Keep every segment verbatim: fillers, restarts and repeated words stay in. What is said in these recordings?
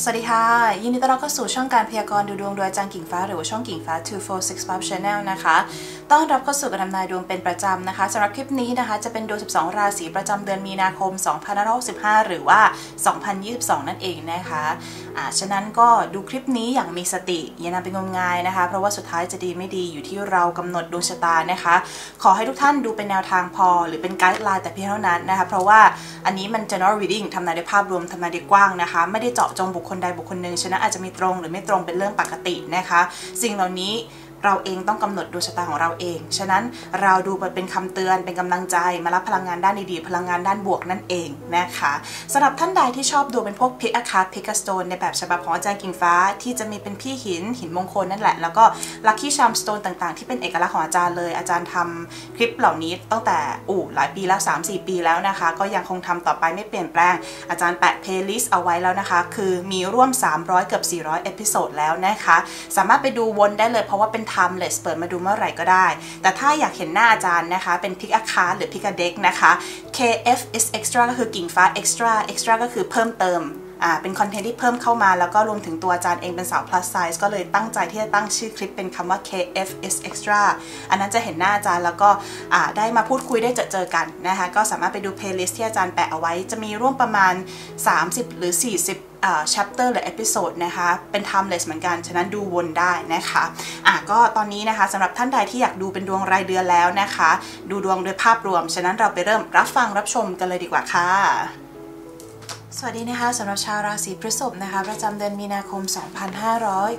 สวัสดีค่ะยินดีต้อนรับเข้าสู่ช่องการพยากรณ์ดูดวงโดยอาจารย์กิ่งฟ้าหรือว่าช่องกิ่งฟ้าสองสี่หก Channel นะคะต้อนรับเข้าสู่การทำนายดวงเป็นประจำนะคะสำหรับคลิปนี้นะคะจะเป็นดวงสิบสองราศีประจำเดือนมีนาคมสองพันห้าร้อยหกสิบห้าหรือว่าสองพันยี่สิบสองนั่นเองนะคะอ่าฉะนั้นก็ดูคลิปนี้อย่างมีสติอย่านำไปงมงายนะคะเพราะว่าสุดท้ายจะดีไม่ดีอยู่ที่เรากำหนดดวงชะตานะคะขอให้ทุกท่านดูเป็นแนวทางพอหรือเป็นไกด์ไลน์แต่เพียงเท่านั้นนะคะเพราะว่าอันนี้มัน general reading ทำนายโดยภาพรวมทำนายโดยกว้างนะคะไม่ได้เจาะจงบุคคลใดบุคคลหนึ่งฉะนั้นอาจจะมีตรงหรือไม่ตรงเป็นเรื่องปกตินะคะสิ่งเหล่านี้เราเองต้องกำหนดดวงชะตาของเราเองฉะนั้นเราดูเป็นคำเตือนเป็นกำลังใจมารับพลังงานด้านดีๆพลังงานด้านบวกนั่นเองนะคะสำหรับท่านใดที่ชอบดูเป็นพวกพิกอาคาพิกสโตนในแบบฉบับของอาจารย์กิ่งฟ้าที่จะมีเป็นพี่หินหินมงคลนั่นแหละแล้วก็ลัคกี้ชามสโตนต่างๆที่เป็นเอกลักษณ์ของอาจารย์เลยอาจารย์ทำคลิปเหล่านี้ตั้งแต่อู้หลายปีแล้ว สามสี่ ปีแล้วนะคะก็ยังคงทำต่อไปไม่เปลี่ยนแปลงอาจารย์แปะเพลย์ลิสต์เอาไว้แล้วนะคะคือมีร่วมสามร้อยเกือบสี่ร้อยเอพิโซดแล้วนะคะสามารถไปดูวนได้เลยเพราะว่าเป็นTimeless เปิดมาดูเมื่อไหร่ก็ได้แต่ถ้าอยากเห็นหน้าอาจารย์นะคะเป็นพิกอาคาหรือพิกาเด็กนะคะ เค เอฟ is extra ก็คือกิ่งฟ้า extra extra ก็คือเพิ่มเติมเป็นคอนเทนต์ที่เพิ่มเข้ามาแล้วก็รวมถึงตัวอาจารย์เองเป็นสาว plus size ก็เลยตั้งใจที่จะตั้งชื่อคลิปเป็นคำว่า เค เอฟ is extra อันนั้นจะเห็นหน้าอาจารย์แล้วก็ได้มาพูดคุยได้เจอเจอกันนะคะก็สามารถไปดู playlist ที่อาจารย์แปะเอาไว้จะมีร่วมประมาณสามสิบหรือสี่สิบchapter หรือ episode นะคะเป็น timeless เหมือนกันฉะนั้นดูวนได้นะคะอ่ะก็ตอนนี้นะคะสำหรับท่านใดที่อยากดูเป็นดวงรายเดือนแล้วนะคะดูดวงโดยภาพรวมฉะนั้นเราไปเริ่มรับฟังรับชมกันเลยดีกว่าค่ะสวัสดีนะคะสำหรับชาวราศีพฤษภนะคะประจำเดือนมีนาคมสองพันห้าร้อย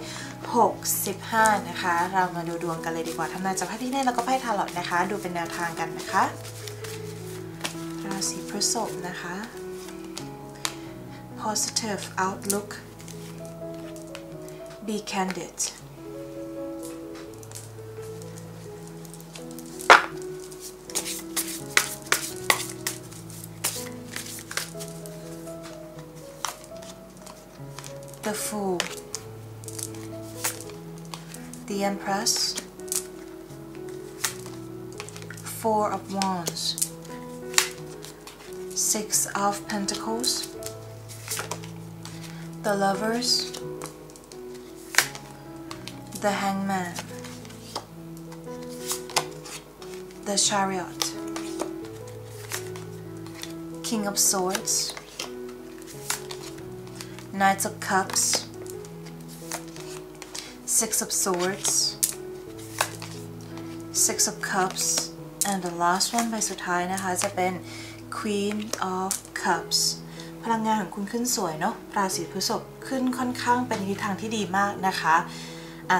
หกสิบห้านะคะเรามาดูดวงกันเลยดีกว่าทำนายจากไพ่ที่เน่แล้วก็ไพ่ทาโร่นะคะดูเป็นแนวทางกันนะคะราศีพฤษภนะคะ positive outlook be candid The Fool, The Empress, Four of Wands, Six of Pentacles, The Lovers, The Hangman, The Chariot, King of Swords.Knights of Cups, Six of Swords, Six of Cups, and the last one ใบสุดท้ายนะคะจะเป็น Queen of Cups พลังงานของคุณขึ้นสวยเนาะราศีพฤษภขึ้นค่อนข้างเป็นทิศทางที่ดีมากนะคะ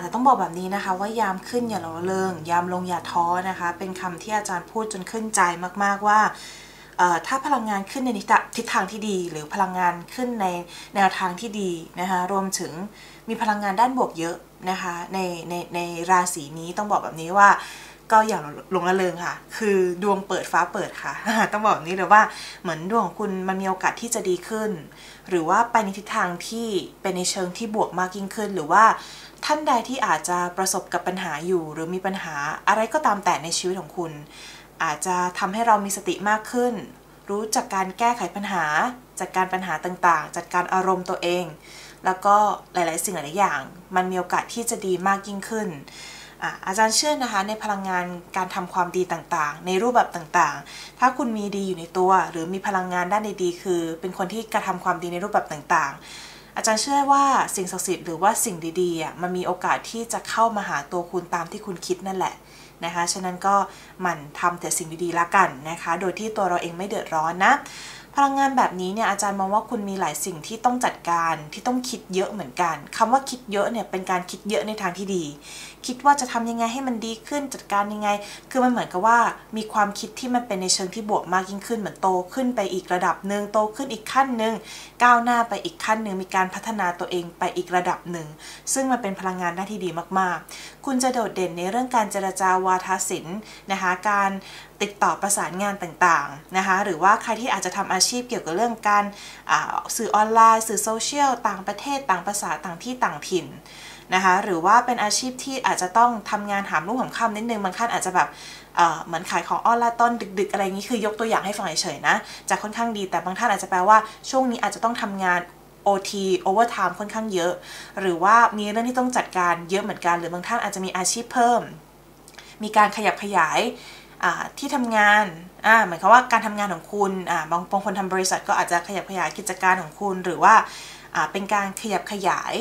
แต่ต้องบอกแบบนี้นะคะว่ายามขึ้นอย่าหลงระเริงยามลงอย่าท้อนะคะเป็นคำที่อาจารย์พูดจนขึ้นใจมากๆว่าถ้าพลังงานขึ้นในทิศทางที่ดีหรือพลังงานขึ้นในแนวทางที่ดีนะคะรวมถึงมีพลังงานด้านบวกเยอะนะคะในในในราศีนี้ต้องบอกแบบนี้ว่าก็อย่าหลงระเริงค่ะคือดวงเปิดฟ้าเปิดค่ะต้องบอกแบบนี้เลยว่าเหมือนดวงของคุณมันมีโอกาสที่จะดีขึ้นหรือว่าไปในทิศทางที่เป็นในเชิงที่บวกมากยิ่งขึ้นหรือว่าท่านใดที่อาจจะประสบกับปัญหาอยู่หรือมีปัญหาอะไรก็ตามแต่ในชีวิตของคุณอาจจะทำให้เรามีสติมากขึ้นรู้จักการแก้ไขปัญหาจัดการปัญหาต่างๆจัดการอารมณ์ตัวเองแล้วก็หลายๆสิ่งหลายๆอย่างมันมีโอกาสที่จะดีมากยิ่งขึ้น อ่ะ อาจารย์เชื่อนะคะในพลังงานการทำความดีต่างๆในรูปแบบต่างๆถ้าคุณมีดีอยู่ในตัวหรือมีพลังงานด้านดีๆคือเป็นคนที่กระทำความดีในรูปแบบต่างๆอาจารย์เชื่อว่าสิ่งศักดิ์สิทธิ์หรือว่าสิ่งดีๆอ่ะมันมีโอกาสที่จะเข้ามาหาตัวคุณตามที่คุณคิดนั่นแหละนะคะฉะนั้นก็หมั่นทำแต่สิ่งดีๆละกันนะคะโดยที่ตัวเราเองไม่เดือดร้อนนะพลังงานแบบนี้เนี่ยอาจารย์มองว่าคุณมีหลายสิ่งที่ต้องจัดการที่ต้องคิดเยอะเหมือนกันคำว่าคิดเยอะเนี่ยเป็นการคิดเยอะในทางที่ดีคิดว่าจะทำยังไงให้มันดีขึ้นจัดการยังไงคือมันเหมือนกับว่ามีความคิดที่มันเป็นในเชิงที่บวกมากยิ่งขึ้นเหมือนโตขึ้นไปอีกระดับหนึ่งโตขึ้นอีกขั้นหนึ่งก้าวหน้าไปอีกขั้นหนึ่งมีการพัฒนาตัวเองไปอีกระดับหนึ่งซึ่งมันเป็นพลังงานด้านที่ดีมากๆคุณจะโดดเด่นในเรื่องการเจรจาวาทศิลป์นะคะการติดต่อประสานงานต่างๆนะคะหรือว่าใครที่อาจจะทำอาชีพเกี่ยวกับเรื่องการสื่อออนไลน์สื่อโซเชียลต่างประเทศต่างภาษาต่างที่ต่างถิ่นนะคะหรือว่าเป็นอาชีพที่อาจจะต้องทำงานหามรุ่งหามค่ำนิดนึงบางท่านอาจจะแบบเหมือนขายของออนไลน์ตอนดึกๆอะไรอย่างนี้คือยกตัวอย่างให้ฟังเฉยๆนะจะค่อนข้างดีแต่บางท่านอาจจะแปลว่าช่วงนี้อาจจะต้องทำงาน โอ ที Overtime ค่อนข้างเยอะหรือว่ามีเรื่องที่ต้องจัดการเยอะเหมือนกันหรือบางท่านอาจจะมีอาชีพเพิ่มมีการขยับขยายที่ทำงานเหมือนกับว่าการทำงานของคุณบางบางคนทำบริษัทก็อาจจะขยับขยายกิจการของคุณหรือว่าเป็นการขยับขยาย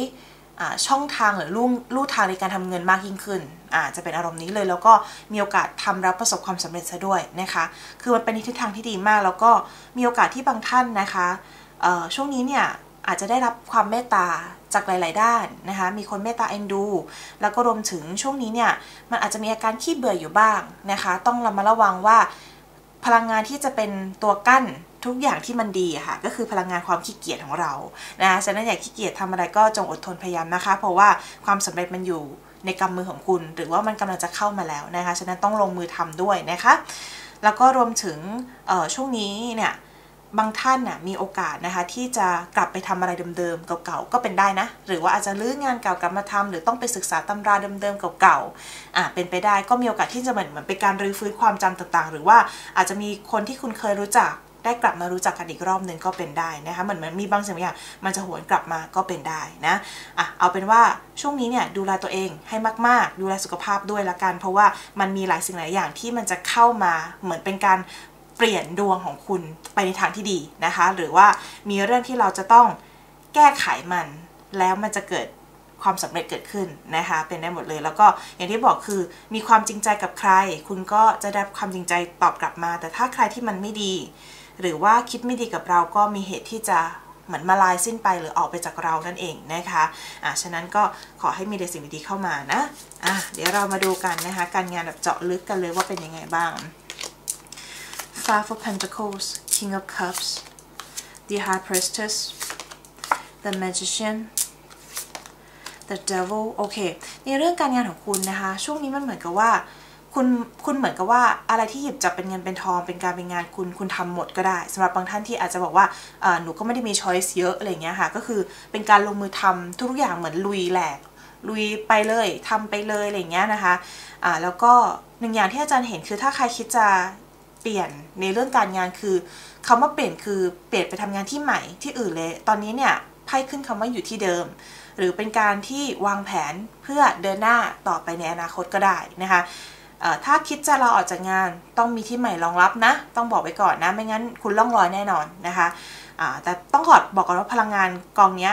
ช่องทางหรือลู่ลู่ทางในการทำเงินมากยิ่งขึ้นอาจจะเป็นอารมณ์นี้เลยแล้วก็มีโอกาสทำรับประสบความสำเร็จซะด้วยนะคะคือมันเป็นทิศทางที่ดีมากแล้วก็มีโอกาสที่บางท่านนะคะช่วงนี้เนี่ยอาจจะได้รับความเมตตาจากหลายๆด้านนะคะมีคนเมตตาเอ็นดูแล้วก็รวมถึงช่วงนี้เนี่ยมันอาจจะมีอาการขี้เบื่ออยู่บ้างนะคะต้องระมัดระวังว่าพลังงานที่จะเป็นตัวกั้นทุกอย่างที่มันดีค่ะก็คือพลังงานความขี้เกียจของเรานะคะฉะนั้นอย่าขี้เกียจทำอะไรก็จงอดทนพยายามนะคะเพราะว่าความสำเร็จมันอยู่ในกำมือของคุณหรือว่ามันกำลังจะเข้ามาแล้วนะคะฉะนั้นต้องลงมือทำด้วยนะคะแล้วก็รวมถึงช่วงนี้เนี่ยบางท่านน่ะมีโอกาสนะคะที่จะกลับไปทำอะไรเดิมๆเก่าๆก็เป็นได้นะหรือว่าอาจจะลื้องานเก่ากลับมาทำหรือต้องไปศึกษาตำราเดิมๆเก่าๆอ่ะเป็นไปได้ก็มีโอกาสที่จะเหมือนเหมือนเป็นการรื้อฟื้นความจำต่างๆหรือว่าอาจจะมีคนที่คุณเคยรู้จักได้กลับมารู้จักกันอีกรอบหนึ่งก็เป็นได้นะคะเหมือนมันมีบางสิ่งบางอย่างมันจะหวนกลับมาก็เป็นได้นะอ่ะเอาเป็นว่าช่วงนี้เนี่ยดูแลตัวเองให้มากๆดูแลสุขภาพด้วยละกันเพราะว่ามันมีหลายสิ่งหลายอย่างที่มันจะเข้ามาเหมือนเป็นการเปลี่ยนดวงของคุณไปในทางที่ดีนะคะหรือว่ามีเรื่องที่เราจะต้องแก้ไขมันแล้วมันจะเกิดความสำเร็จเกิดขึ้นนะคะเป็นได้หมดเลยแล้วก็อย่างที่บอกคือมีความจริงใจกับใครคุณก็จะได้ความจริงใจตอบกลับมาแต่ถ้าใครที่มันไม่ดีหรือว่าคิดไม่ดีกับเราก็มีเหตุที่จะเหมือนมาลายสิ้นไปหรือออกไปจากเรานั่นเองนะคะอ่ะฉะนั้นก็ขอให้มีแต่สิ่งดีๆเข้ามานะอ่ะเดี๋ยวเรามาดูกันนะคะการงานแบบเจาะลึกกันเลยว่าเป็นยังไงบ้าง Five of Pentacles King of Cups The High Priestess The Magician The Devil โอเคในเรื่องการงานของคุณนะคะช่วงนี้มันเหมือนกับว่าคุณคุณเหมือนกับว่าอะไรที่หยิบจับเป็นเงินเป็นทองเป็นการเป็นงานคุณคุณทำหมดก็ได้สำหรับบางท่านที่อาจจะบอกว่าหนูก็ไม่ได้มีช้อยส์เยอะอะไรเงี้ยค่ะก็คือเป็นการลงมือทำทุกอย่างเหมือนลุยแหลกลุยไปเลยทำไปเลยอะไรเงี้ยนะคะอ่าแล้วก็หนึ่งอย่างที่อาจารย์เห็นคือถ้าใครคิดจะเปลี่ยนในเรื่องการงานคือคำว่าเปลี่ยนคือเปลี่ยนไปทำงานที่ใหม่ที่อื่นเลยตอนนี้เนี่ยไพ่ขึ้นคำว่าอยู่ที่เดิมหรือเป็นการที่วางแผนเพื่อเดินหน้าต่อไปในอนาคตก็ได้นะคะถ้าคิดจะลาออกจากงานต้องมีที่ใหม่รองรับนะต้องบอกไว้ก่อนนะไม่งั้นคุณล่องลอยแน่นอนนะคะแต่ต้องขอบอกก่อนว่าพลังงานกองนี้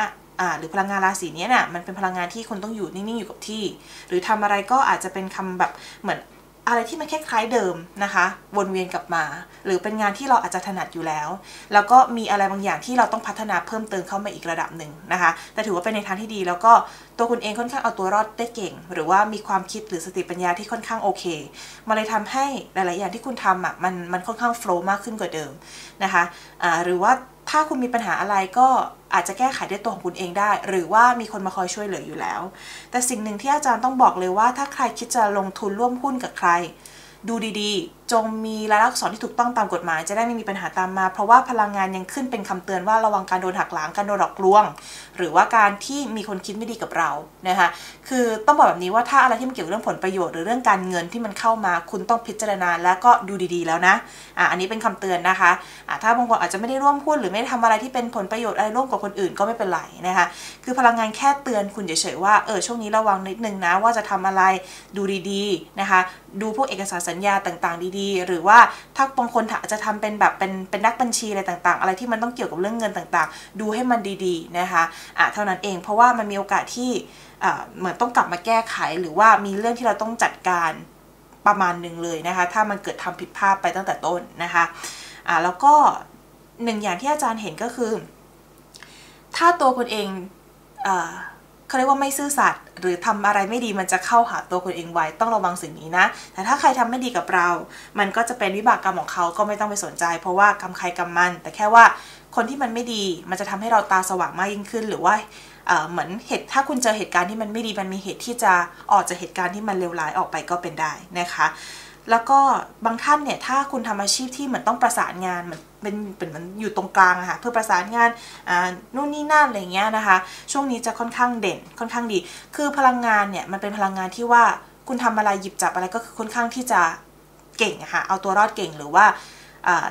หรือพลังงานราศีนี้เนี่ยมันเป็นพลังงานที่คุณต้องอยู่นิ่งๆอยู่กับที่หรือทำอะไรก็อาจจะเป็นคำแบบเหมือนอะไรที่มันคล้ายๆเดิมนะคะวนเวียนกลับมาหรือเป็นงานที่เราอาจจะถนัดอยู่แล้วแล้วก็มีอะไรบางอย่างที่เราต้องพัฒนาเพิ่มเติมเข้ามาอีกระดับหนึ่งนะคะแต่ถือว่าเป็นในทางที่ดีแล้วก็ตัวคุณเองค่อนข้างเอาตัวรอดได้เก่งหรือว่ามีความคิดหรือสติปัญญาที่ค่อนข้างโอเคมาเลยทำให้หลายๆอย่างที่คุณทำอ่ะมันมันค่อนข้างโฟล์มากขึ้นกว่าเดิมนะคะอ่าหรือว่าถ้าคุณมีปัญหาอะไรก็อาจจะแก้ไขด้วยตัวของคุณเองได้หรือว่ามีคนมาคอยช่วยเหลืออยู่แล้วแต่สิ่งหนึ่งที่อาจารย์ต้องบอกเลยว่าถ้าใครคิดจะลงทุนร่วมหุ้นกับใครดูดีๆจงมีรายลักษณ์อักษรที่ถูกต้องตามกฎหมายจะได้ไม่มีปัญหาตามมาเพราะว่าพลังงานยังขึ้นเป็นคำเตือนว่าระวังการโดนหักหลังการโดนหลอกลวงหรือว่าการที่มีคนคิดไม่ดีกับเรานะคะคือต้องบอกแบบนี้ว่าถ้าอะไรที่มันเกี่ยวกับเรื่องผลประโยชน์หรือเรื่องการเงินที่มันเข้ามาคุณต้องพิจารณาและก็ดูดีๆแล้วนะอ่ะอันนี้เป็นคำเตือนนะคะอ่ะถ้าบางคนอาจจะไม่ได้ร่วมหุ้นหรือไม่ได้ทำอะไรที่เป็นผลประโยชน์อะไรร่วมกับคนอื่นก็ไม่เป็นไรนะคะคือพลังงานแค่เตือนคุณเฉยๆว่าเออช่วงนี้ระวังนิดนึงนะว่าจะทำอะไรดูดีๆนะคะดูพวกเอกสารสัญญาต่างๆดีๆหรือว่าถ้าบางคนจะทำเป็นแบบเป็นเป็นนักบัญชีอะไรต่างๆอะไรที่มันต้องเกี่ยวกับเรื่องเงินต่างๆดูให้มันดีๆนะคะอ่ะเท่านั้นเองเพราะว่ามันมีโอกาสที่อ่ะเหมือนต้องกลับมาแก้ไขหรือว่ามีเรื่องที่เราต้องจัดการประมาณหนึ่งเลยนะคะถ้ามันเกิดทำผิดพลาดไปตั้งแต่ต้นนะคะอ่ะแล้วก็หนึ่งอย่างที่อาจารย์เห็นก็คือถ้าตัวคุณเองอ่ะเขาเรียกว่าไม่ซื่อสัตย์หรือทำอะไรไม่ดีมันจะเข้าหาตัวคุณเองไว้ต้องระวังสิ่งนี้นะแต่ถ้าใครทำไม่ดีกับเรามันก็จะเป็นวิบากกรรมของเขาก็ไม่ต้องไปสนใจเพราะว่ากรรมใครกรรมมันแต่แค่ว่าคนที่มันไม่ดีมันจะทำให้เราตาสว่างมากยิ่งขึ้นหรือว่าเหมือนเหตุถ้าคุณเจอเหตุการณ์ที่มันไม่ดีมันมีเหตุที่จะออกจากเหตุการณ์ที่มันเลวร้ายออกไปก็เป็นได้นะคะแล้วก็บางท่านเนี่ยถ้าคุณทำอาชีพที่เหมือนต้องประสานงานเหมือนเป็นเป็นมันอยู่ตรงกลางอะค่ะเพื่อประสานงานอ่านู่นนี่นั่นอะไรเงี้ยนะคะช่วงนี้จะค่อนข้างเด่นค่อนข้างดีคือพลังงานเนี่ยมันเป็นพลังงานที่ว่าคุณทำอะไรหยิบจับอะไรก็คือค่อนข้างที่จะเก่งอะค่ะเอาตัวรอดเก่งหรือว่า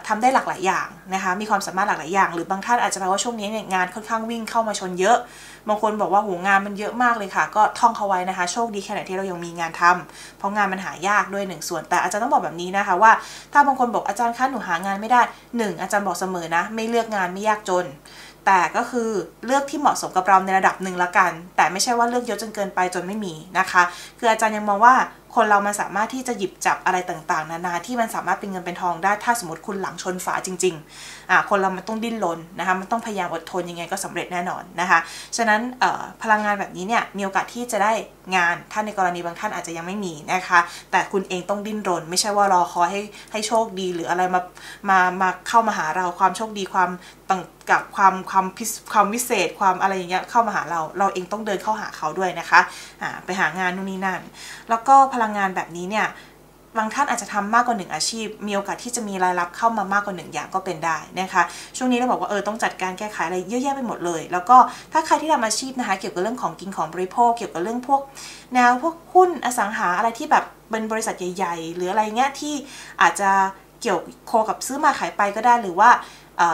ทำได้หลากหลายอย่างนะคะมีความสามารถหลากหลายอย่างหรือบางท่านอาจจะแปลว่าช่วงนี้เนี่ยงานค่อนข้างวิ่งเข้ามาชนเยอะบางคนบอกว่าโหงานมันเยอะมากเลยค่ะก็ท่องเขาไว้นะคะโชคดีแค่ไหนที่เรายังมีงานทำเพราะงานมันหายากด้วยหนึ่งส่วนแต่อาจารย์ต้องบอกแบบนี้นะคะว่าถ้าบางคนบอกอาจารย์คะหนูหางานไม่ได้หนึ่งอาจารย์บอกเสมอนะไม่เลือกงานไม่ยากจนแต่ก็คือเลือกที่เหมาะสมกับเราในระดับหนึ่งละกันแต่ไม่ใช่ว่าเลือกเยอะจนเกินไปจนไม่มีนะคะคืออาจารย์ยังมองว่าคนเรามันสามารถที่จะหยิบจับอะไรต่างๆนานาที่มันสามารถเป็นเงินเป็นทองได้ถ้าสมมติคุณหลังชนฝาจริงๆอ่าคนเรามันต้องดิ้นรนนะคะมันต้องพยายามอดทนยังไงก็สำเร็จแน่นอนนะคะฉะนั้นพลังงานแบบนี้เนี่ยมีโอกาสที่จะได้งานถ้าในกรณีบางท่านอาจจะยังไม่มีนะคะแต่คุณเองต้องดิ้นรนไม่ใช่ว่ารอคอยให้ให้โชคดีหรืออะไรมามามาเข้ามาหาเราความโชคดีความต่างกับความความพิความวิเศษความอะไรอย่างเงี้ยเข้ามาหาเราเราเองต้องเดินเข้าหาเขาด้วยนะคะอ่าไปหางานนู่นนี่นั่นแล้วก็พลังงานแบบนี้เนี่ยบางท่านอาจจะทำมากกว่าหนึ่งอาชีพมีโอกาสที่จะมีรายรับเข้ามามากกว่าหนึ่งอย่างก็เป็นได้นะคะช่วงนี้เราบอกว่าเออต้องจัดการแก้ไขอะไรเยอะแยะไปหมดเลยแล้วก็ถ้าใครที่ทำอาชีพนะคะเกี่ยวกับเรื่องของกินของบริโภคเกี่ยวกับเรื่องพวกแนวพวกหุ้นอสังหาอะไรที่แบบเป็นบริษัทใหญ่ๆหรืออะไรเงี้ยที่อาจจะเกี่ยวโคกับซื้อมาขายไปก็ได้หรือว่า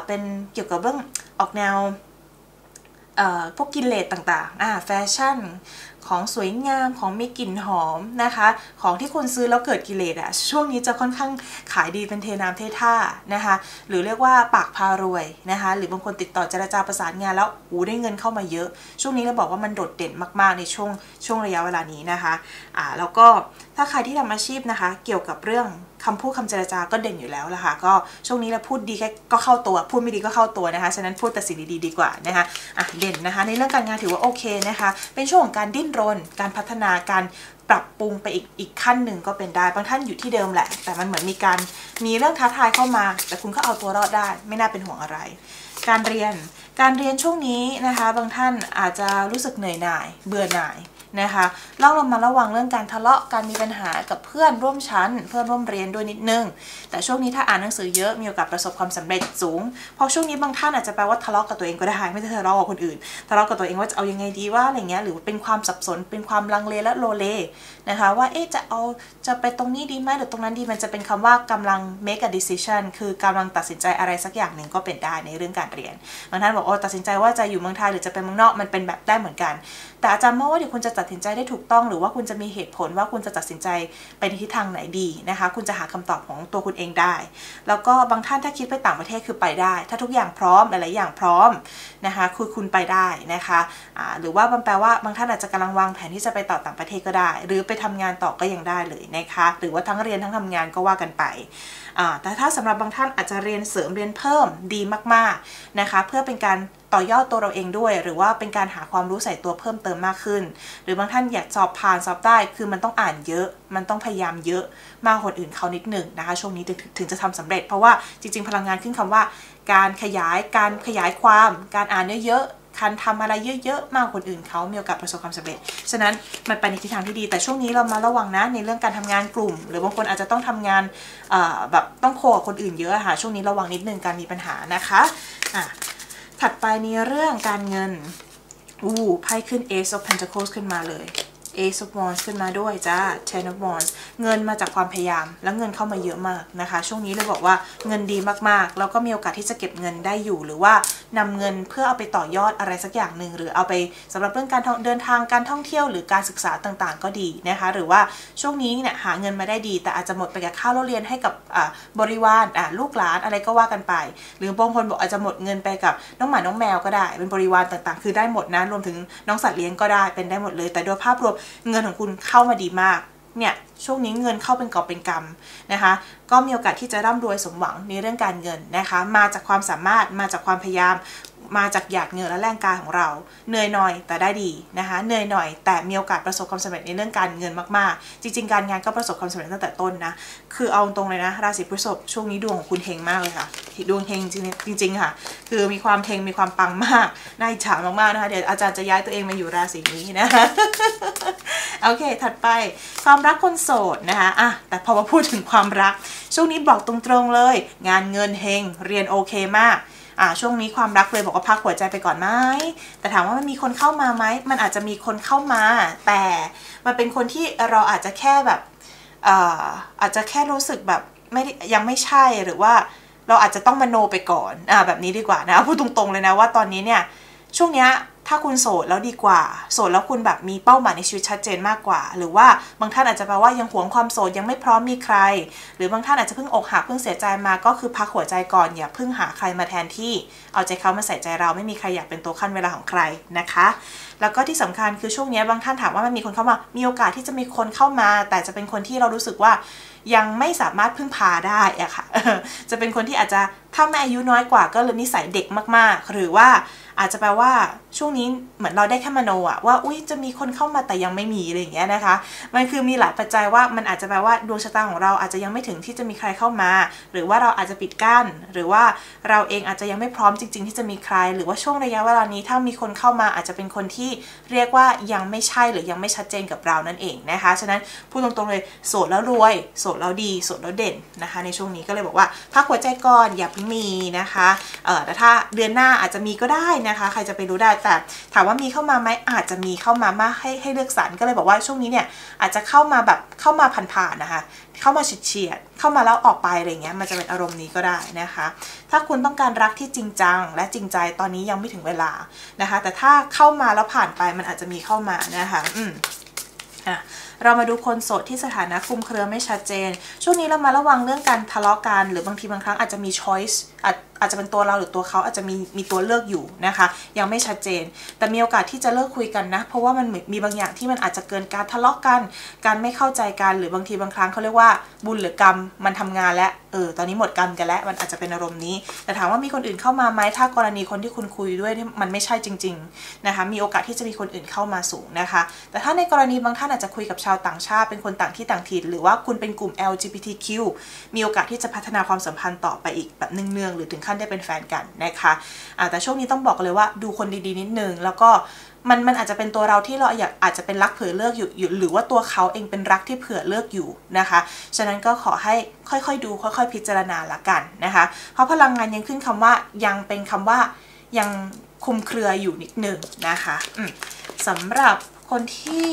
เป็นเกี่ยวกับเรื่องออกแนวพวกกิเลสต่างๆแฟชั่นของสวยงามของมีกลิ่นหอมนะคะของที่คุณซื้อแล้วเกิดกิเลสอะช่วงนี้จะค่อนข้างขายดีเป็นเทน้ำเทท่านะคะหรือเรียกว่าปากพารวยนะคะหรือบางคนติดต่อเจรจาประสานงานแล้วหูได้เงินเข้ามาเยอะช่วงนี้เราบอกว่ามันโดดเด่นมากๆในช่วงช่วงระยะเวลานี้นะคะอ่าแล้วก็ถ้าใครที่ทำอาชีพนะคะเกี่ยวกับเรื่องคำพูดคำเจรจาก็เด่นอยู่แล้วล่ะค่ะก็ช่วงนี้เราพูดดีก็เข้าตัวพูดไม่ดีก็เข้าตัวนะคะฉะนั้นพูดแต่สิ่งดีๆดีกว่านะคะอ่ะเด่นนะคะในเรื่องการงานถือว่าโอเคนะคะเป็นช่วงของการดิ้นรนการพัฒนาการปรับปรุงไปอีกอีกขั้นหนึ่งก็เป็นได้บางท่านอยู่ที่เดิมแหละแต่มันเหมือนมีการมีเรื่องท้าทายเข้ามาแต่คุณก็เอาตัวรอดได้ไม่น่าเป็นห่วงอะไรการเรียนการเรียนช่วงนี้นะคะบางท่านอาจจะรู้สึกเหนื่อยหน่ายเบื่อหน่ายนะคะเราเรามาระวังเรื่องการทะเลาะการมีปัญหากับเพื่อนร่วมชั้นเพื่อนร่วมเรียนด้วยนิดนึงแต่ช่วงนี้ถ้าอ่านหนังสือเยอะมีโอกาสประสบความสำเร็จสูงเพราะช่วงนี้บางท่านอาจจะแปลว่าทะเลาะกับตัวเองก็ได้ไม่ใช่ทะเลาะกับคนอื่นทะเลาะกับตัวเองว่าจะเอายังไงดีว่าอะไรเงี้ยหรือเป็นความสับสนเป็นความลังเลและโลเลนะคะว่าเอ๊ะจะเอาจะไปตรงนี้ดีไหมหรือตรงนั้นดีมันจะเป็นคำว่ากำลัง make a decision คือกำลังตัดสินใจอะไรสักอย่างหนึ่งก็เป็นได้ในเรื่องการเรียนบางท่านบอกโอ้ตัดสินใจว่าจะอยู่เมืองไทยหรือจะไปเมืองนอกมันเป็นแบบได้เหมือนกันแต่อาจารย์มองว่าเดี๋ยวคุณจะตัดสินใจได้ถูกต้องหรือว่าคุณจะมีเหตุผลว่าคุณจะตัดสินใจไปในทิศทางไหนดีนะคะคุณจะหาคำตอบของตัวคุณเองได้แล้วก็บางท่านถ้าคิดไปต่างประเทศคือไปได้ถ้าทุกอย่างพร้อมหลายๆอย่างพร้อมนะคะคือคุณไปได้นะคะะหรือว่ามันแปลว่าบางท่านอาจจะกำลังวางแผนที่จะไปต่อต่างประเทศก็ได้หรือไปทำงานต่อก็ยังได้เลยนะคะหรือว่าทั้งเรียนทั้งทำงานก็ว่ากันไปแต่ถ้าสำหรับบางท่านอาจจะเรียนเสริมเรียนเพิ่มดีมากๆนะคะเพื่อเป็นการต่อยอดตัวเราเองด้วยหรือว่าเป็นการหาความรู้ใส่ตัวเพิ่มเติมมากขึ้นหรือบางท่านอยากสอบผ่านสอบได้คือมันต้องอ่านเยอะมันต้องพยายามเยอะมากกว่าคนอื่นเขานิดหนึ่งนะคะช่วงนี้ถึงจะทำสำเร็จเพราะว่าจริงๆพลังงานขึ้นคำว่าการขยายการขยายความการอ่านเยอะๆการทำอะไรเยอะๆมากกว่าคนอื่นเขามีโอกาสประสบความสำเร็จฉะนั้นมันไปในทิศทางที่ดีแต่ช่วงนี้เรามาระวังนะในเรื่องการทำงานกลุ่มหรือบางคนอาจจะต้องทำงานแบบต้องโคกับคนอื่นเยอะค่ะช่วงนี้ระวังนิดนึงการมีปัญหานะคะอ่ะถัดไปในเรื่องการเงินอู้ไพ่ขึ้น Ace of Pentacles ขึ้นมาเลย Ace of Wands ขึ้นมาด้วยจ้า Ten of Wands เงินมาจากความพยายามแล้วเงินเข้ามาเยอะมากนะคะช่วงนี้เราบอกว่าเงินดีมากๆแล้วก็มีโอกาสที่จะเก็บเงินได้อยู่หรือว่านำเงินเพื่อเอาไปต่อยอดอะไรสักอย่างหนึ่งหรือเอาไปสำหรับเรื่องการเดินทางการท่องเที่ยวหรือการศึกษาต่างๆก็ดีนะคะหรือว่าช่วงนี้เนี่ยหาเงินมาได้ดีแต่อาจจะหมดไปกับค่าเรียนให้กับบริวารลูกหลานอะไรก็ว่ากันไปหรือบางคนบอกอาจจะหมดเงินไปกับน้องหมาน้องแมวก็ได้เป็นบริวารต่างๆคือได้หมดนะรวมถึงน้องสัตว์เลี้ยงก็ได้เป็นได้หมดเลยแต่โดยภาพรวมเงินของคุณเข้ามาดีมากเนี่ยช่วงนี้เงินเข้าเป็นกอบเป็นกำนะคะก็มีโอกาสที่จะร่ำรวยสมหวังในเรื่องการเงินนะคะมาจากความสามารถมาจากความพยายามมาจากหยาดเหงื่อและแรงกายของเราเหนื่อยหน่อยแต่ได้ดีนะคะเหนื่อยหน่อยแต่มีโอกาสประสบความสำเร็จในเรื่องการเงินมากๆจริงๆการงานก็ประสบความสำเร็จตั้งแต่ต้นนะคือเอาตรงเลยนะราศีพฤษภช่วงนี้ดวงของคุณเฮงมากเลยค่ะดวงเฮงจริงๆค่ะคือมีความเฮงมีความปังมากน่าอิจฉามากๆนะคะเดี๋ยวอาจารย์จะย้ายตัวเองมาอยู่ราศีนี้นะคะโอเคถัดไปความรักคนโสดนะคะอ่ะแต่พอมาพูดถึงความรักช่วงนี้บอกตรงๆเลยงานเงินเฮงเรียนโอเคมากอ่าช่วงนี้ความรักเลยบอกว่าพักหัวใจไปก่อนไหมแต่ถามว่ามันมีคนเข้ามาไหมมันอาจจะมีคนเข้ามาแต่มันเป็นคนที่เราอาจจะแค่แบบ อ, อาจจะแค่รู้สึกแบบไม่ยังไม่ใช่หรือว่า เราอาจจะต้องมโนไปก่อนอ่าแบบนี้ดีกว่านะพูดตรงๆเลยนะว่าตอนนี้เนี่ยช่วงเนี้ยถ้าคุณโสดแล้วดีกว่าโสดแล้วคุณแบบมีเป้าหมายในชีวิตชัดเจนมากกว่าหรือว่าบางท่านอาจจะแปลว่ายังหวงความโสดยังไม่พร้อมมีใครหรือบางท่านอาจจะเพิ่งอกหักเพิ่งเสียใจมาก็คือพักหัวใจก่อนอย่าเพิ่งหาใครมาแทนที่เอาใจเขามาใส่ใจเราไม่มีใครอยากเป็นตัวขั้นเวลาของใครนะคะแล้วก็ที่สำคัญคือช่วงนี้บางท่านถามว่ามันมีคนเข้ามามีโอกาสที่จะมีคนเข้ามาแต่จะเป็นคนที่เรารู้สึกว่ายังไม่สามารถพึ่งพาได้อะค่ะจะเป็นคนที่อาจจะถ้าแม่อายุน้อยกว่าก็เลยนิสัยเด็กมากๆหรือว่าอาจจะแปลว่าช่วงนี้เหมือนเราได้แค่มโนอะว่าอุ้ยจะมีคนเข้ามาแต่ยังไม่มีอะไรอย่างเงี้ยนะคะมันคือมีหลายปัจจัยว่ามันอาจจะแปลว่าดวงชะตาของเราอาจจะยังไม่ถึงที่จะมีใครเข้ามาหรือว่าเราอาจจะปิดกั้นหรือว่าเราเองอาจจะยังไม่พร้อมจริงๆที่จะมีใครหรือว่าช่วงระยะเวลานี้ถ้ามีคนเข้ามาอาจจะเป็นคนที่เรียกว่ายังไม่ใช่หรือยังไม่ชัดเจนกับเรานั่นเองนะคะฉะนั้นพูดตรงๆเลยโสดแล้วรวยโสดแล้วดีโสดแล้วเด่นนะคะในช่วงนี้ก็เลยบอกว่าพักหัวใจก่อนอย่าเพิ่งมีนะคะเออแต่ถ้าเดือนหน้าอาจจะมีก็ได้นะคะใครจะไปรู้ได้แต่ถามว่ามีเข้ามาไหมอาจจะมีเข้ามามากให้ให้เลือกสรรก็เลยบอกว่าช่วงนี้เนี่ยอาจจะเข้ามาแบบเข้ามาผ่านๆนะคะเข้ามาเฉียดๆเข้ามาแล้วออกไปอะไรเงี้ยมันจะเป็นอารมณ์นี้ก็ได้นะคะถ้าคุณต้องการรักที่จริงจังและจริงใจตอนนี้ยังไม่ถึงเวลานะคะแต่ถ้าเข้ามาแล้วผ่านไปมันอาจจะมีเข้ามานะคะอืมอ่ะเรามาดูคนโสดที่สถานะคลุมเครือไม่ชัดเจนช่วงนี้เรามาระวังเรื่องการทะเลาะกันหรือบางทีบางครั้งอาจจะมี choice อาจอาจจะเป็นตัวเราหรือตัวเขาอาจจะมีมีตัวเลือกอยู่นะคะยังไม่ชัดเจนแต่มีโอกาสที่จะเลิกคุยกันนะเพราะว่ามันมีบางอย่างที่มันอาจจะเกินการทะเลาะกันการไม่เข้าใจกันหรือบางทีบางครั้งเขาเรียกว่าบุญหรือกรรมมันทำงานและเออตอนนี้หมดกรรมกันแล้วมันอาจจะเป็นอารมณ์นี้แต่ถามว่ามีคนอื่นเข้ามาไหมถ้ากรณีคนที่คุณคุยด้วยมันไม่ใช่จริงๆนะคะมีโอกาสที่จะมีคนอื่นเข้ามาสูงนะคะแต่ถ้าในกรณีบางท่านอาจจะคุยกับชาวต่างชาติเป็นคนต่างที่ต่างถิ่นหรือว่าคุณเป็นกลุ่ม แอล จี บี ที คิว มีโอกาสที่จะพัฒนาความสัมพันธ์ต่อไปอีกแบบเนืองๆหรือถึงขั้นได้เป็นแฟนกันนะคะแต่ช่วงนี้ต้องบอกเลยว่าดูคนดีๆนิดนึงแล้วก็มันมันอาจจะเป็นตัวเราที่เราอยากอาจจะเป็นรักเผื่อเลิกอยู่หรือว่าตัวเขาเองเป็นรักที่เผื่อเลิกอยู่นะคะฉะนั้นก็ขอให้ค่อยๆดูค่อยๆพิจารณาละกันนะคะเพราะพลังงานยังขึ้นคำว่ายังเป็นคำว่ายังคลุมเครืออยู่นิดนึงนะคะสำหรับคนที่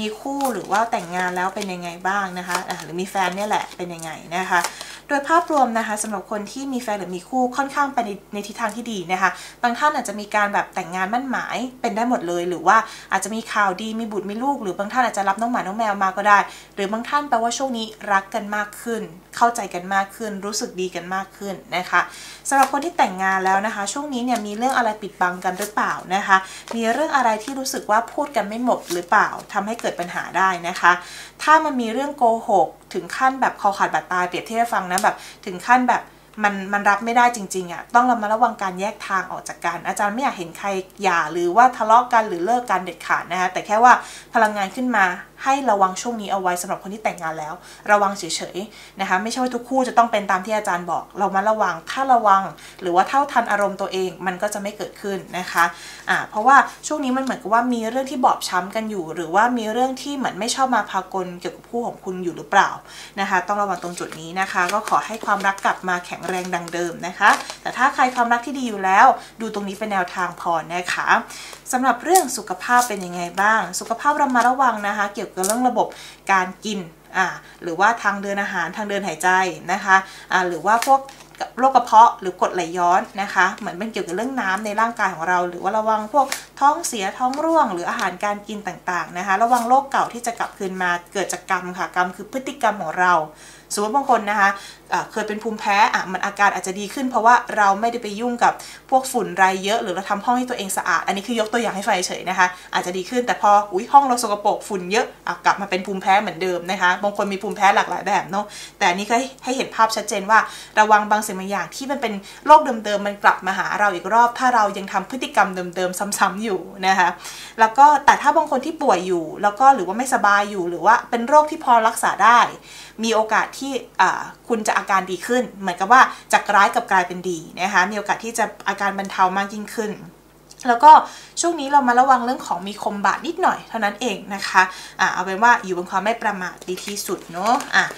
มีคู่หรือว่าแต่งงานแล้วเป็นยังไงบ้างนะคะหรือมีแฟนเนี่ยแหละเป็นยังไงนะคะโดยภาพรวมนะคะสำหรับคนที่มีแฟนหรือมีคู่ค่อนข้างไปในในทิศทางที่ดีนะคะบางท่านอาจจะมีการแบบแต่งงานมั่นหมายเป็นได้หมดเลยหรือว่าอาจจะมีข่าวดีมีบุตรมีลูกหรือบางท่านอาจจะรับน้องหมาน้องแมวมาก็ได้หรือบางท่านแปลว่าช่วงนี้รักกันมากขึ้นเข้าใจกันมากขึ้นรู้สึกดีกันมากขึ้นนะคะสำหรับคนที่แต่งงานแล้วนะคะช่วงนี้เนี่ยมีเรื่องอะไรปิดบังกันหรือเปล่านะคะมีเรื่องอะไรที่รู้สึกว่าพูดกันไม่หมดหรือเปล่าทำให้เกิดปัญหาได้นะคะถ้ามันมีเรื่องโกหกถึงขั้นแบบคอขาดบาดตายเปรียบเทียบให้ฟังนะแบบถึงขั้นแบบมันมันรับไม่ได้จริงๆอ่ะต้องเรามาระวังการแยกทางออกจากกันอาจารย์ไม่อยากเห็นใครหย่าหรือว่าทะเลาะกันหรือเลิกกันเด็ดขาดนะคะแต่แค่ว่าพลังงานขึ้นมาให้ระวังช่วงนี้เอาไว้สำหรับคนที่แต่งงานแล้วระวังเฉยๆนะคะไม่ใช่ว่าทุกคู่จะต้องเป็นตามที่อาจารย์บอกเรามาระวังถ้าระวังหรือว่าเท่าทันอารมณ์ตัวเองมันก็จะไม่เกิดขึ้นนะคะอ่าเพราะว่าช่วงนี้มันเหมือนกับว่ามีเรื่องที่บอบช้ำกันอยู่หรือว่ามีเรื่องที่เหมือนไม่ชอบมาพากลเกี่ยวกับคู่ของคุณอยู่หรือเปล่านะคะต้องระวังตรงจุดนี้นะคะก็ขอให้ความรักกลับมาแข็งแรงดังเดิมนะคะแต่ถ้าใครความรักที่ดีอยู่แล้วดูตรงนี้เป็นแนวทางพอนะคะสำหรับเรื่องสุขภาพเป็นยังไงบ้างสุขภาพเรามาระวังนะคะเกี่ยวกับเรื่องระบบการกินอ่าหรือว่าทางเดินอาหารทางเดินหายใจนะคะอ่าหรือว่าพวกโรคกระเพาะหรือกรดไหลย้อนนะคะเหมือนเป็นเกี่ยวกับเรื่องน้ำในร่างกายของเราหรือว่าระวังพวกท้องเสียท้องร่วงหรืออาหารการกินต่างๆนะคะระวังโรคเก่าที่จะกลับคืนมาเกิดจากกรรมค่ะกรรมคือพฤติกรรมของเราสมมติบางคนนะคะเคยเป็นภูมิแพ้อ่ะมันอาการอาจจะดีขึ้นเพราะว่าเราไม่ได้ไปยุ่งกับพวกฝุ่นไรเยอะหรือเราทำห้องให้ตัวเองสะอาดอันนี้คือยกตัวอย่างให้ฟังเฉยๆนะคะอาจจะดีขึ้นแต่พออุ้ยห้องเราสกปรกฝุ่นเยอะอ่ะกลับมาเป็นภูมิแพ้เหมือนเดิมนะคะบางคนมีภูมิแพ้หลากหลายแบบเนาะแต่อันนี้ก็ให้เห็นภาพชัดเจนว่าระวังบางสิ่งบางอย่างที่มันเป็นโรคเดิมๆมันกลับมาหาเราอีกรอบถ้าเรายังทำพฤติกรรมเดิมๆซ้ำๆอยู่นะคะแล้วก็แต่ถ้าบางคนที่ป่วยอยู่แล้วก็หรือว่าไม่สบายอยู่หรือว่าเป็นโรคที่พอรักษาได้มีโอกาสที่คุณจะอาการดีขึ้นเหมือนกับว่าจากร้ายกับกลายเป็นดีนะคะมีโอกาสที่จะอาการบรรเทามากยิ่งขึ้นแล้วก็ช่วงนี้เรามาระวังเรื่องของมีคมบาดนิดหน่อยเท่านั้นเองนะคะอ่ะเอาเป็นว่าอยู่บนความไม่ประมาทดีที่สุดเนาะอ่ะ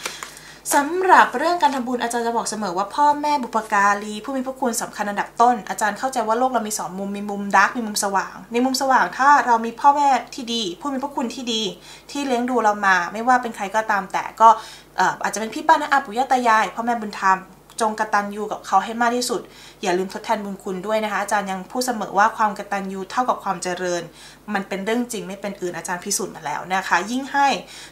สำหรับเรื่องการทำบุญอาจารย์จะบอกเสมอว่าพ่อแม่บุพการีผู้มีพระคุณสำคัญอันดับต้นอาจารย์เข้าใจว่าโลกเรามีสองมุมมีมุมดาร์กมีมุมสว่างในมุมสว่างถ้าเรามีพ่อแม่ที่ดีผู้มีพระคุณที่ดีที่เลี้ยงดูเรามาไม่ว่าเป็นใครก็ตามแต่ก็อาจจะเป็นพี่ป้าน้าอาปู่ย่าตายายพ่อแม่บุญธรรม จงกตัญญูกับเขาให้มากที่สุดอย่าลืมทดแทนบุญคุณด้วยนะคะอาจารย์ยังพูดเสมอว่าความกตัญญูเท่ากับความเจริญมันเป็นเรื่องจริงไม่เป็นอื่นอาจารย์พิสูจน์มาแล้วนะคะยิ่งให้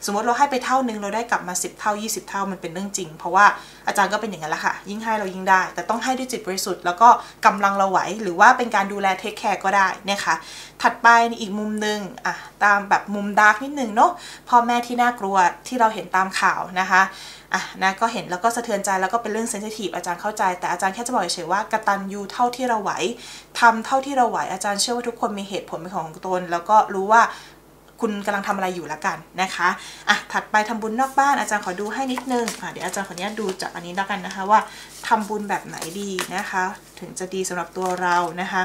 สมมติเราให้ไปเท่านึงเราได้กลับมาสิบเท่ายี่สิบเท่ามันเป็นเรื่องจริงเพราะว่าอาจารย์ก็เป็นอย่างนั้นแหละค่ะยิ่งให้เรายิ่งได้แต่ต้องให้ด้วยจิตบริสุทธิ์แล้วก็กำลังเราไหวหรือว่าเป็นการดูแลเทคแคร์ก็ได้นะคะถัดไปอีกมุมหนึ่งอ่ะตามแบบมุมดาร์กนิดนึงเนาะพ่อแม่ที่น่ากลัวที่เราเห็นตามข่าวนะคะอ่ะนะก็เห็นแล้วก็สะเทือนใจแล้วก็เป็นเรื่องเซนซิทีฟอาจารย์เข้าใจแต่อาจารย์แค่จะบอกเฉยๆว่ากตัญญูเท่าที่เราไหวทำเท่าที่เราไหวอาจารย์เชื่อว่าทุกคนมีเหตุผลเป็นของตนแล้วก็รู้ว่าคุณกำลังทำอะไรอยู่ละกันนะคะอ่ะถัดไปทำบุญนอกบ้านอาจารย์ขอดูให้นิดนึงอ่ะเดี๋ยวอาจารย์ขออนุญาตดูจากอันนี้แล้วกันนะคะว่าทำบุญแบบไหนดีนะคะถึงจะดีสำหรับตัวเรานะคะ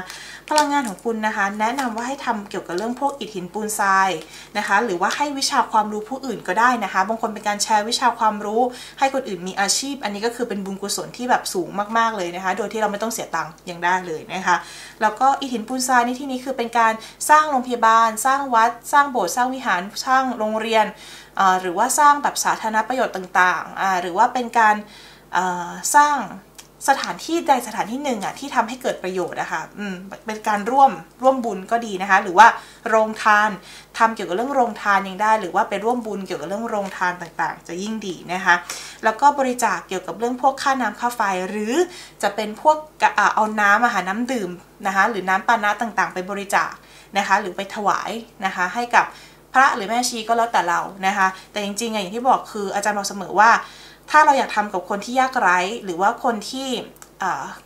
พลังงานของคุณนะคะแนะนำว่าให้ทำเกี่ยวกับเรื่องพวกอิฐหินปูนทรายนะคะหรือว่าให้วิชาความรู้ผู้อื่นก็ได้นะคะบางคนเป็นการแชร์วิชาความรู้ให้คนอื่นมีอาชีพอันนี้ก็คือเป็นบุญกุศลที่แบบสูงมากๆเลยนะคะโดยที่เราไม่ต้องเสียตังค์ยังได้เลยนะคะแล้วก็อิฐหินปูนทรายในที่นี้คือเป็นการสร้างโรงพยาบาลสร้างวัดสร้างโบสถ์สร้างวิหารสร้างโรงเรียนหรือว่าสร้างแบบสาธารณประโยชน์ต่างๆหรือว่าเป็นการสร้างสถานที่ใดสถานที่หนึ่งอ่ะที่ทำให้เกิดประโยชน์นะคะอืมเป็นการร่วมร่วมบุญก็ดีนะคะหรือว่าโรงทานทำเกี่ยวกับเรื่องโรงทานยังได้หรือว่าไปร่วมบุญเกี่ยวกับเรื่องโรงทานต่างๆจะยิ่งดีนะคะแล้วก็บริจาคเกี่ยวกับเรื่องพวกค่าน้ำค่าไฟหรือจะเป็นพวกเอาน้ำอาหารน้ำดื่มนะคะหรือน้ำปานะต่างๆไปบริจาคนะคะหรือไปถวายนะคะให้กับพระหรือแม่ชีก็แล้วแต่เรานะคะแต่จริงๆอย่างที่บอกคืออาจารย์บอกเสมอว่าถ้าเราอยากทำกับคนที่ยากไร้หรือว่าคนที่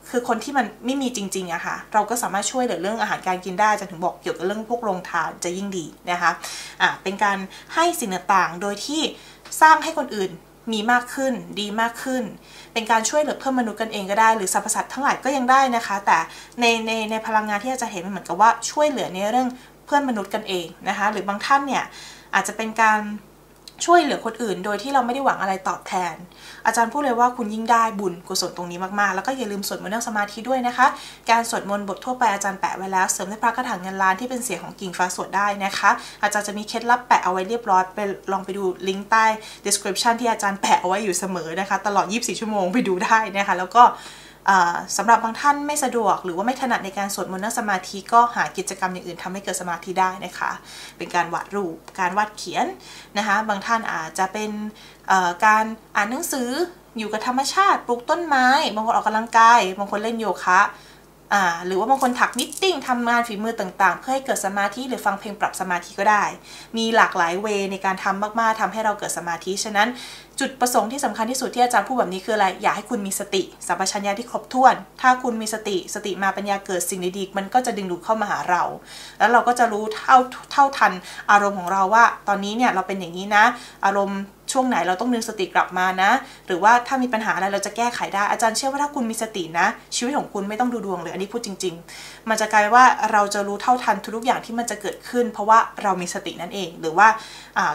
คือคนที่มันไม่มีจริงๆอะค่ะเราก็สามารถช่วยเหลือเรื่องอาหารการกินได้จะถึงบอกเกี่ยวกับเรื่องพวกโรงทานจะยิ่งดีนะคะะเป็นการให้สิ่งต่างๆโดยที่สร้างให้คนอื่นมีมากขึ้นดีมากขึ้นเป็นการช่วยเหลือเพื่อนมนุษย์กันเองก็ได้หรือสรรพสัตว์ทั้งหลายก็ยังได้นะคะแต่ในในในพลังงานที่อาจจะเห็นมันเหมือนกับว่าช่วยเหลือในเรื่องเพื่อนมนุษย์กันเองนะคะหรือบางท่านเนี่ยอาจจะเป็นการช่วยเหลือคนอื่นโดยที่เราไม่ได้หวังอะไรตอบแทนอาจารย์พูดเลยว่าคุณยิ่งได้บุญกุศลตรงนี้มากๆแล้วก็อย่าลืมสวดมนต์นั่งสมาธิด้วยนะคะการสวดมนต์บททั่วไปอาจารย์แปะไว้แล้วเสริมด้วยพระคาถาเงินล้านที่เป็นเสียงของกิ่งฟ้าสวดได้นะคะอาจารย์จะมีเคล็ดลับแปะเอาไว้เรียบร้อยไปลองไปดูลิงก์ใต้ description ที่อาจารย์แปะเอาไว้อยู่เสมอนะคะตลอดยี่สิบสี่ชั่วโมงไปดูได้นะคะแล้วก็สำหรับบางท่านไม่สะดวกหรือว่าไม่ถนัดในการสวดมนต์นั่งสมาธิก็หากิจกรรมอย่างอื่นทำให้เกิดสมาธิได้นะคะเป็นการวาดรูปการวาดเขียนนะคะบางท่านอาจจะเป็นการอ่านหนังสืออยู่กับธรรมชาติปลูกต้นไม้บางคนออกกำลังกายบางคนเล่นโยคะหรือว่าบางคนถักนิตติ้งทำงานฝีมือต่างๆเพื่อให้เกิดสมาธิหรือฟังเพลงปรับสมาธิก็ได้มีหลากหลายเวในการทำมากๆทำให้เราเกิดสมาธิฉะนั้นจุดประสงค์ที่สำคัญที่สุดที่อาจารย์พูดแบบนี้คืออะไรอยากให้คุณมีสติสัมปชัญญะที่ครบถ้วนถ้าคุณมีสติสติมาปัญญาเกิดสิ่งดีๆมันก็จะดึงดูดเข้ามาหาเราแล้วเราก็จะรู้เท่าเท่าทันอารมณ์ของเราว่าตอนนี้เนี่ยเราเป็นอย่างนี้นะอารมณ์ช่วงไหนเราต้องดึงสติกลับมานะหรือว่าถ้ามีปัญหาอะไรเราจะแก้ไขได้อาจารย์เชื่อว่าถ้าคุณมีสตินะชีวิตของคุณไม่ต้องดูดวงเลยอันนี้พูดจริงๆมันจะกลายว่าเราจะรู้เท่าทันทุกอย่างที่มันจะเกิดขึ้นเพราะว่าเรามีสตินั่นเองหรือว่า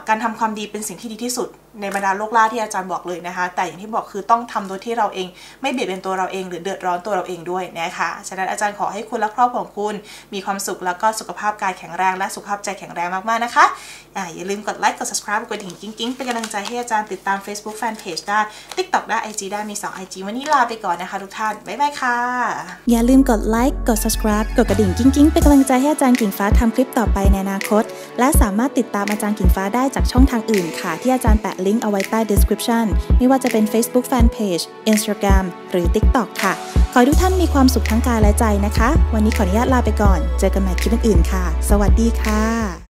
การทำความดีเป็นสิ่งที่ดีที่สุดในบรรดาโลกล่าที่อาจารย์บอกเลยนะคะแต่อย่างที่บอกคือต้องทำโดยที่เราเองไม่เบียดเบียนตัวเราเองหรือเดือดร้อนตัวเราเองด้วยนะคะฉะนั้นอาจารย์ขอให้คุณและครอบครัวของคุณมีความสุขแล้วก็สุขภาพกายแข็งแรงและสุขภาพใจแข็งแรงมากๆนะคะ อ่ะ อย่าลืมกดไลค์กด ซับสไครบ์ กดดิ่งกิ๊งๆเป็นกำลังใจให้อาจารย์ติดตาม เฟซบุ๊ก แฟนเพจ ได้ ติ๊กต็อก ได้ ไอจี ได้มีสอง ไอจี วันนี้ลาไปก่อนนะคะทุกท่านบ๊ายบายค่ะอย่าลืมกดไลค์กด ซับสไครบ์ กดกระดิ่งกิ๊งๆเป็นกำลังใจให้อาจารย์กิ่งฟ้าทำคลิปต่อไปในอนาคตและสามารถติดตามอาจารย์กิ่งฟ้าได้จากช่องทางอื่นค่ะที่อาจารย์แปะลิงก์เอาไว้ใต้ ดีสคริปชัน ไม่ว่าจะเป็น เฟซบุ๊ก แฟนเพจ อินสตาแกรม หรือ ติ๊กต็อก ค่ะขอให้ทุกท่านมีความสุขทั้งกายและใจนะคะวันนี้ขออนุญาตลาไปก่อนเจอกันใหม่คลิปอื่นๆค่ะสวัสดีค่ะ